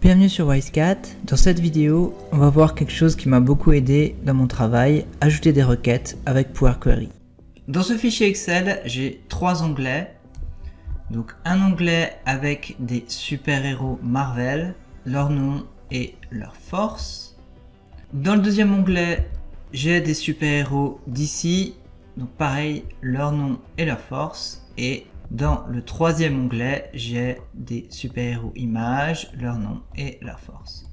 Bienvenue sur WiseCat. Dans cette vidéo, on va voir quelque chose qui m'a beaucoup aidé dans mon travail, ajouter des requêtes avec Power Query. Dans ce fichier Excel, j'ai trois onglets. Donc un onglet avec des super-héros Marvel, leur nom et leur force. Dans le deuxième onglet, j'ai des super-héros DC, donc pareil, leur nom et leur force. Et dans le troisième onglet, j'ai des super-héros images, leur nom et leur force.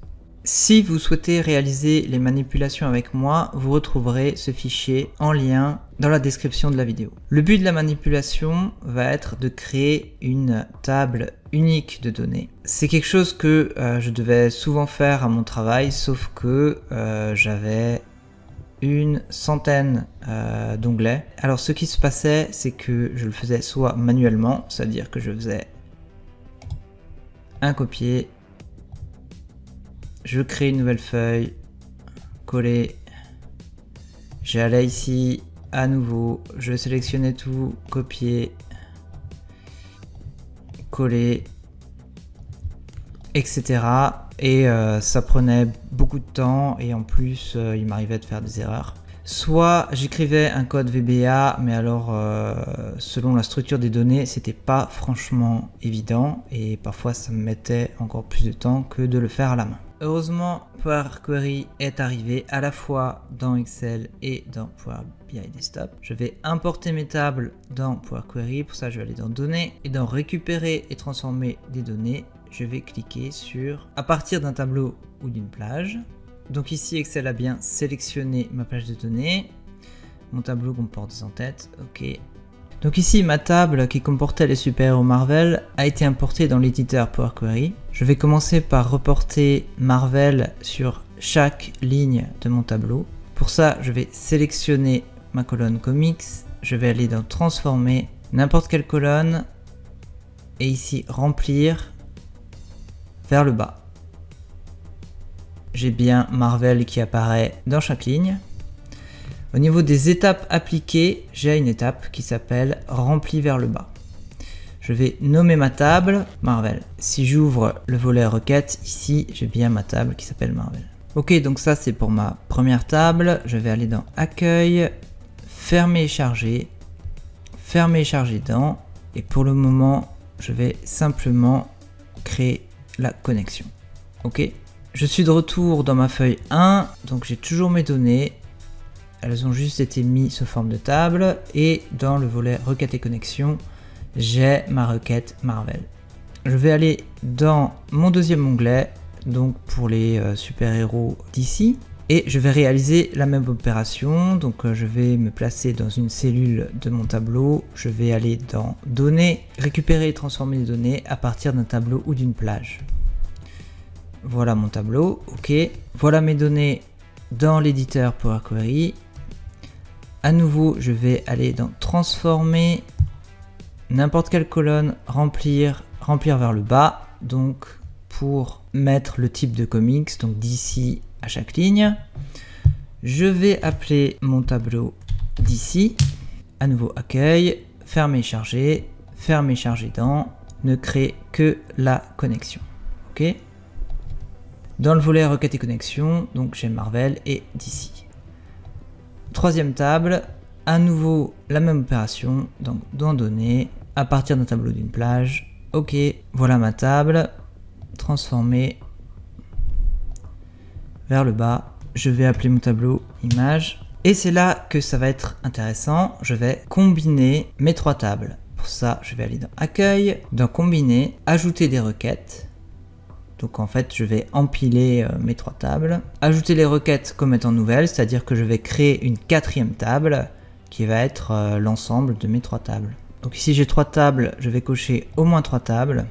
Si vous souhaitez réaliser les manipulations avec moi, vous retrouverez ce fichier en lien dans la description de la vidéo. Le but de la manipulation va être de créer une table unique de données. C'est quelque chose que je devais souvent faire à mon travail, sauf que j'avais une centaine d'onglets. Alors ce qui se passait, c'est que je le faisais soit manuellement, c'est-à-dire que je faisais un copier, je crée une nouvelle feuille, coller, j'allais ici à nouveau, je sélectionnais tout, copier, coller, etc. Et ça prenait beaucoup de temps et en plus il m'arrivait de faire des erreurs. Soit j'écrivais un code VBA, mais alors selon la structure des données, c'était pas franchement évident et parfois ça me mettait encore plus de temps que de le faire à la main. Heureusement, Power Query est arrivé à la fois dans Excel et dans Power BI Desktop. Je vais importer mes tables dans Power Query, pour ça je vais aller dans Données et dans Récupérer et transformer des données, je vais cliquer sur à partir d'un tableau ou d'une plage. Donc ici Excel a bien sélectionné ma plage de données, mon tableau comporte des entêtes, ok. Donc ici ma table qui comportait les super-héros Marvel a été importée dans l'éditeur Power Query. Je vais commencer par reporter Marvel sur chaque ligne de mon tableau. Pour ça je vais sélectionner ma colonne comics, je vais aller dans transformer n'importe quelle colonne et ici remplir vers le bas. J'ai bien Marvel qui apparaît dans chaque ligne. Au niveau des étapes appliquées, j'ai une étape qui s'appelle rempli vers le bas. Je vais nommer ma table Marvel. Si j'ouvre le volet requête, ici j'ai bien ma table qui s'appelle Marvel. Ok, donc ça c'est pour ma première table. Je vais aller dans accueil, fermer et charger dans. Et pour le moment, je vais simplement créer la connexion. Ok. Je suis de retour dans ma feuille 1, donc j'ai toujours mes données, elles ont juste été mises sous forme de table et dans le volet requêtes et connexions, j'ai ma requête Marvel. Je vais aller dans mon deuxième onglet, donc pour les super-héros d'ici, et je vais réaliser la même opération, donc je vais me placer dans une cellule de mon tableau, je vais aller dans données, récupérer et transformer les données à partir d'un tableau ou d'une plage. Voilà mon tableau, ok. Voilà mes données dans l'éditeur Power Query. À nouveau, je vais aller dans transformer n'importe quelle colonne, remplir vers le bas. Donc, pour mettre le type de comics, donc d'ici à chaque ligne, je vais appeler mon tableau d'ici. À nouveau, accueil, fermer, charger dans, ne créer que la connexion, ok. Dans le volet requêtes et connexions, donc j'ai Marvel et DC. Troisième table, à nouveau la même opération, donc dans données, à partir d'un tableau d'une plage. Ok, voilà ma table, transformer vers le bas. Je vais appeler mon tableau image. Et c'est là que ça va être intéressant, je vais combiner mes trois tables. Pour ça, je vais aller dans accueil, dans combiner, ajouter des requêtes. Donc en fait, je vais empiler mes trois tables, ajouter les requêtes comme étant nouvelles, c'est-à-dire que je vais créer une quatrième table qui va être l'ensemble de mes trois tables. Donc ici j'ai trois tables, je vais cocher au moins trois tables.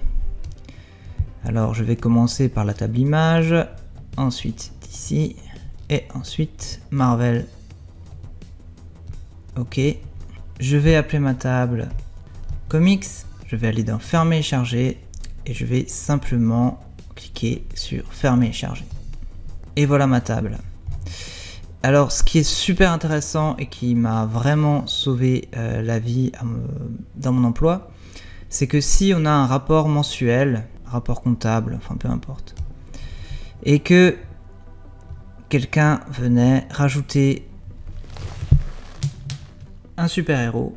Alors je vais commencer par la table image, ensuite ici, et ensuite Marvel. Ok, je vais appeler ma table comics, je vais aller dans fermer et charger, et je vais simplement cliquer sur fermer et charger. Et voilà ma table. Alors ce qui est super intéressant et qui m'a vraiment sauvé la vie dans mon emploi, c'est que si on a un rapport mensuel, rapport comptable, enfin peu importe, et que quelqu'un venait rajouter un super-héros.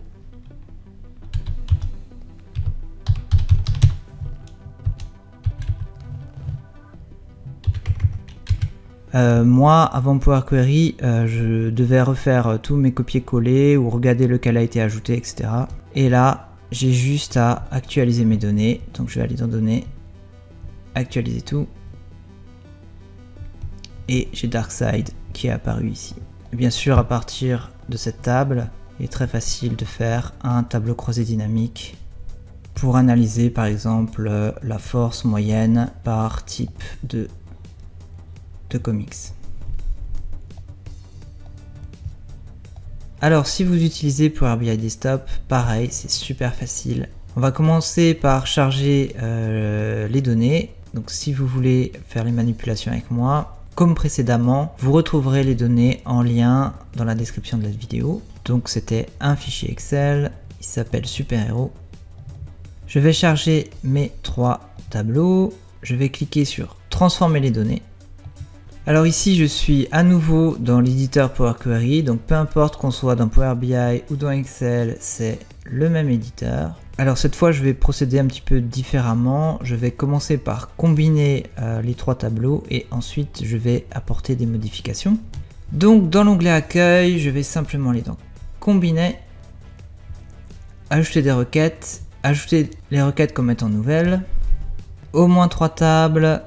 Moi, avant Power Query, je devais refaire tous mes copier-coller ou regarder lequel a été ajouté, etc. Et là, j'ai juste à actualiser mes données. Donc, je vais aller dans Données, Actualiser tout. Et j'ai Darkseid qui est apparu ici. Bien sûr, à partir de cette table, il est très facile de faire un tableau croisé dynamique pour analyser, par exemple, la force moyenne par type de comics. Alors si vous utilisez Power BI Desktop, pareil, c'est super facile. On va commencer par charger les données. Donc si vous voulez faire les manipulations avec moi, comme précédemment, vous retrouverez les données en lien dans la description de la vidéo. Donc c'était un fichier Excel, il s'appelle Super-Héros. Je vais charger mes 3 tableaux. Je vais cliquer sur Transformer les données. Alors ici, je suis à nouveau dans l'éditeur Power Query, donc peu importe qu'on soit dans Power BI ou dans Excel, c'est le même éditeur. Alors cette fois, je vais procéder un petit peu différemment. Je vais commencer par combiner les 3 tableaux et ensuite, je vais apporter des modifications. Donc dans l'onglet Accueil, je vais simplement aller dans Combiner, Ajouter des requêtes, Ajouter les requêtes comme étant nouvelles, au moins 3 tables,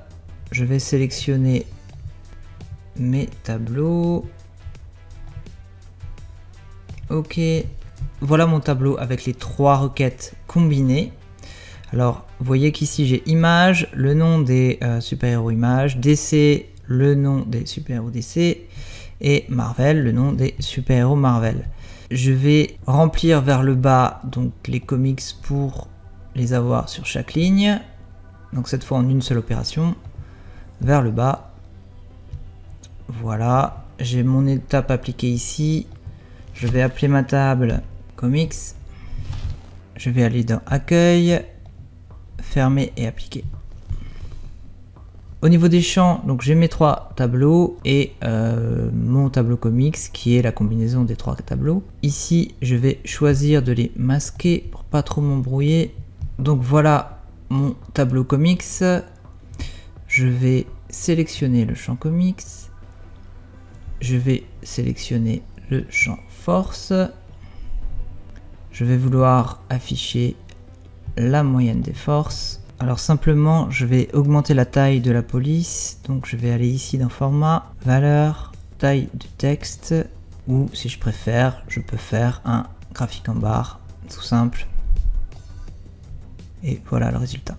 je vais sélectionner mes tableaux. Ok, voilà mon tableau avec les 3 requêtes combinées. Alors vous voyez qu'ici j'ai image, le nom des super-héros images, DC, le nom des super-héros DC et Marvel, le nom des super-héros Marvel. Je vais remplir vers le bas donc les comics pour les avoir sur chaque ligne, donc cette fois en une seule opération vers le bas. Voilà, j'ai mon étape appliquée ici. Je vais appeler ma table comics. Je vais aller dans Accueil, Fermer et Appliquer. Au niveau des champs, donc j'ai mes 3 tableaux et mon tableau comics qui est la combinaison des 3 tableaux. Ici, je vais choisir de les masquer pour pas trop m'embrouiller. Donc voilà mon tableau comics. Je vais sélectionner le champ comics. Je vais sélectionner le champ force. Je vais vouloir afficher la moyenne des forces. Alors simplement, je vais augmenter la taille de la police. Donc je vais aller ici dans Format, Valeur, Taille du texte. Ou si je préfère, je peux faire un graphique en barre, tout simple. Et voilà le résultat.